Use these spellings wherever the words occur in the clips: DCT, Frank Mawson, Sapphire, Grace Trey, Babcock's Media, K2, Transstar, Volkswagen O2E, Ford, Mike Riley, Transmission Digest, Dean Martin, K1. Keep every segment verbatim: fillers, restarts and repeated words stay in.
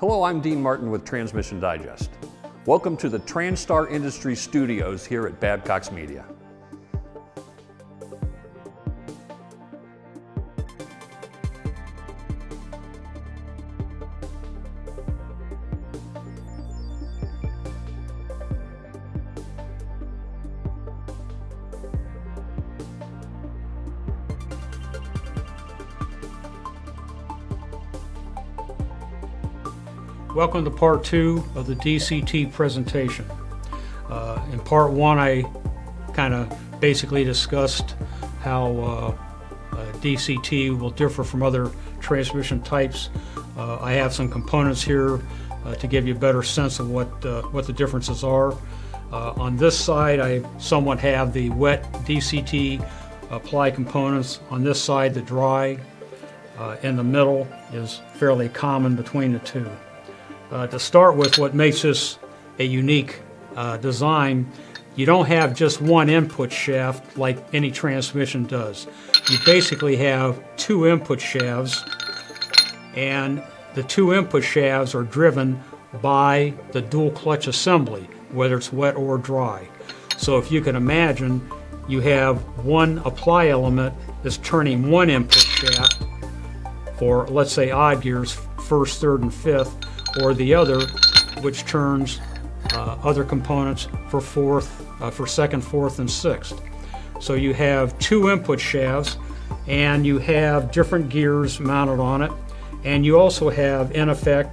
Hello, I'm Dean Martin with Transmission Digest. Welcome to the Transstar Industry Studios here at Babcock's Media. Welcome to part two of the D C T presentation. Uh, in part one, I kind of basically discussed how uh, uh, D C T will differ from other transmission types. Uh, I have some components here uh, to give you a better sense of what, uh, what the differences are. Uh, on this side, I somewhat have the wet D C T apply components. On this side, the dry. Uh, in the middle is fairly common between the two. Uh, to start with, what makes this a unique uh, design, you don't have just one input shaft like any transmission does. You basically have two input shafts, and the two input shafts are driven by the dual clutch assembly, whether it's wet or dry. So if you can imagine, you have one apply element that's turning one input shaft for, let's say, odd gears, first, third, and fifth, or the other, which turns uh, other components for fourth, uh, for second, fourth, and sixth. So you have two input shafts, and you have different gears mounted on it, and you also have, in effect,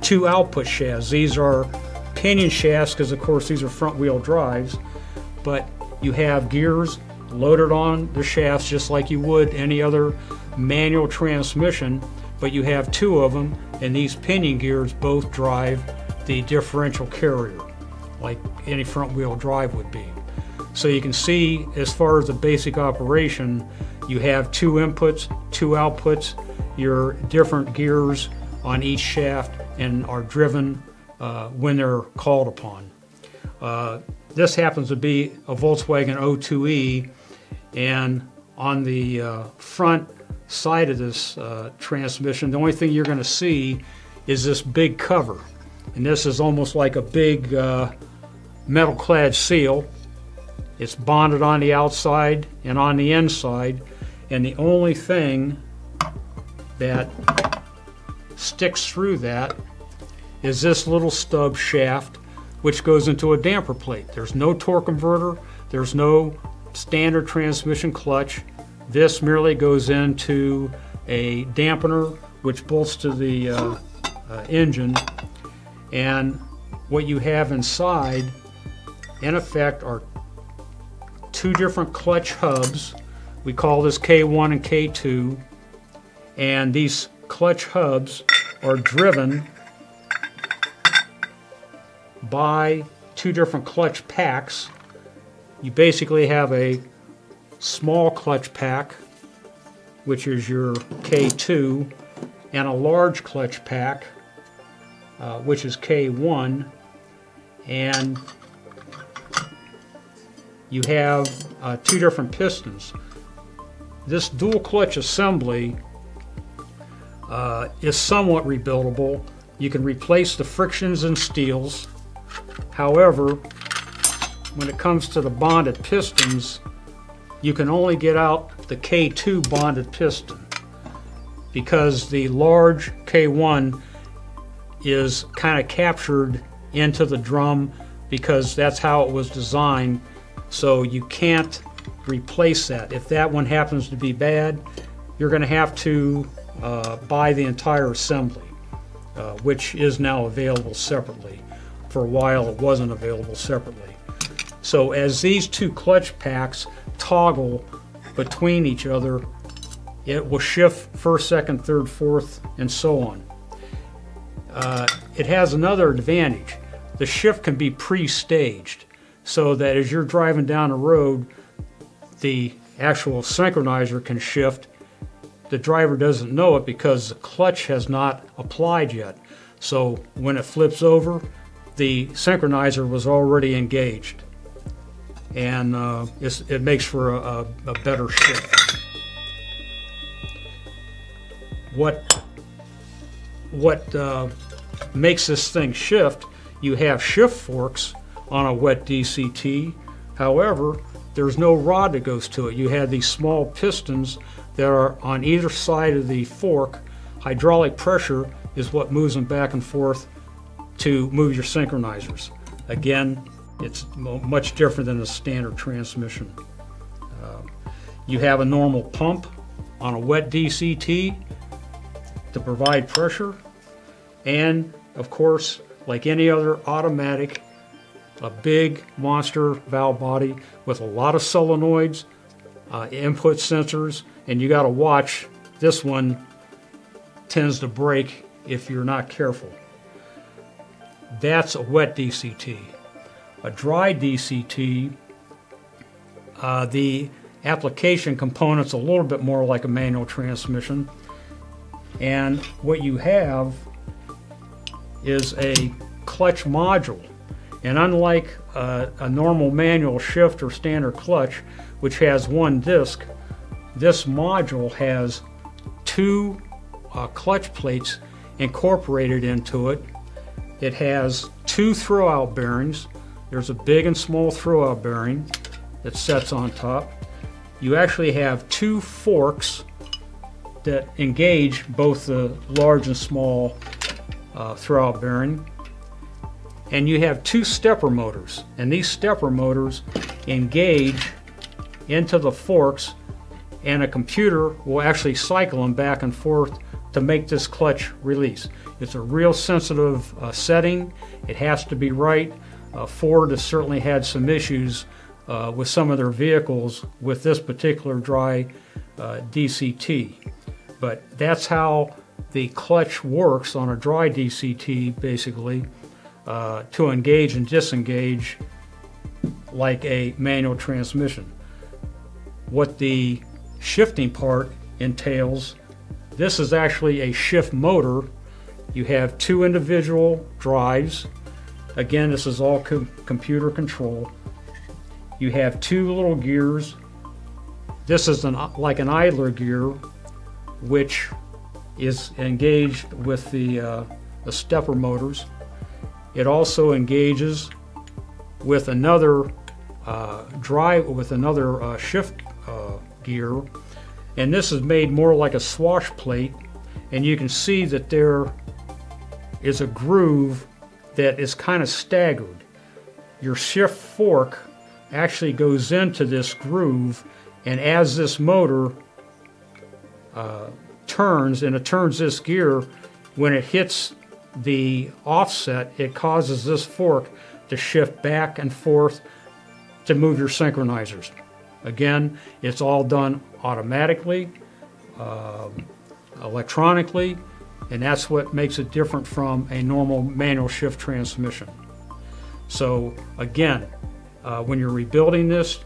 two output shafts. These are pinion shafts because, of course, these are front-wheel drives, but you have gears loaded on the shafts just like you would any other manual transmission, but you have two of them, and these pinion gears both drive the differential carrier, like any front-wheel drive would be. So you can see, as far as the basic operation, you have two inputs, two outputs, your different gears on each shaft, and are driven uh, when they're called upon. Uh, this happens to be a Volkswagen O two E, and on the uh, front side of this uh, transmission, the only thing you're going to see is this big cover, and this is almost like a big uh, metal clad seal. It's bonded on the outside and on the inside, and the only thing that sticks through that is this little stub shaft, which goes into a damper plate. There's no torque converter, there's no standard transmission clutch. This merely goes into a dampener which bolts to the uh, uh, engine, and what you have inside, in effect, are two different clutch hubs. We call this K one and K two, and these clutch hubs are driven by two different clutch packs. You basically have a small clutch pack, which is your K two, and a large clutch pack, uh, which is K one, and you have uh, two different pistons. This dual clutch assembly uh, is somewhat rebuildable. You can replace the frictions and steels. However, when it comes to the bonded pistons, you can only get out the K two bonded piston because the large K one is kind of captured into the drum because that's how it was designed, so you can't replace that. If that one happens to be bad, you're going to have to uh, buy the entire assembly, uh, which is now available separately. For a while it wasn't available separately. So as these two clutch packs toggle between each other, it will shift first, second, third, fourth, and so on. Uh, it has another advantage. The shift can be pre-staged, so that as you're driving down the road, the actual synchronizer can shift. The driver doesn't know it because the clutch has not applied yet. So when it flips over, the synchronizer was already engaged, and uh, it's, it makes for a, a, a better shift. What, what uh, makes this thing shift. You have shift forks on a wet D C T. However, there's no rod that goes to it. You have these small pistons that are on either side of the fork. Hydraulic pressure is what moves them back and forth to move your synchronizers. Again, it's much different than a standard transmission. Uh, you have a normal pump on a wet D C T to provide pressure, and of course, like any other automatic, a big monster valve body with a lot of solenoids, uh, input sensors, and you got to watch. This one tends to break if you're not careful. That's a wet D C T. A dry D C T, uh, the application component's a little bit more like a manual transmission, and what you have is a clutch module. And unlike uh, a normal manual shift or standard clutch, which has one disc, this module has two uh, clutch plates incorporated into it. It has two throwout bearings. There's a big and small throwout bearing that sets on top. You actually have two forks that engage both the large and small uh, throwout bearing. And you have two stepper motors, and these stepper motors engage into the forks, and a computer will actually cycle them back and forth to make this clutch release. It's a real sensitive uh, setting. It has to be right. Uh, Ford has certainly had some issues uh, with some of their vehicles with this particular dry uh, D C T, but that's how the clutch works on a dry D C T, basically. Uh, to engage and disengage like a manual transmission. What the shifting part entails, this is actually a shift motor. You have two individual drives. Again, this is all com computer control. You have two little gears. This is an, like an idler gear, which is engaged with the, uh, the stepper motors. It also engages with another uh, drive, with another uh, shift uh, gear, and this is made more like a swash plate, and you can see that there is a groove that is kind of staggered. Your shift fork actually goes into this groove, and as this motor uh, turns, and it turns this gear, when it hits the offset, it causes this fork to shift back and forth to move your synchronizers. Again, it's all done automatically, uh, electronically, and that's what makes it different from a normal manual shift transmission. So again, uh, when you're rebuilding this,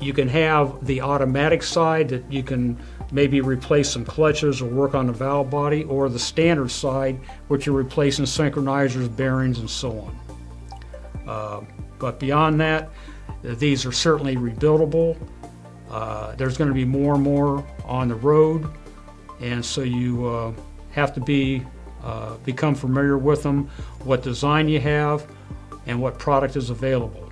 you can have the automatic side that you can maybe replace some clutches or work on the valve body, or the standard side, which you're replacing synchronizers, bearings, and so on. Uh, but beyond that, these are certainly rebuildable. Uh, there's going to be more and more on the road, and so you uh, have to be uh, become familiar with them, what design you have, and what product is available.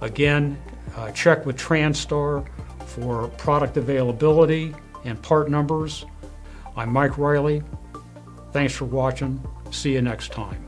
Again, uh, check with Transstar for product availability and part numbers. I'm Mike Riley. Thanks for watching. See you next time.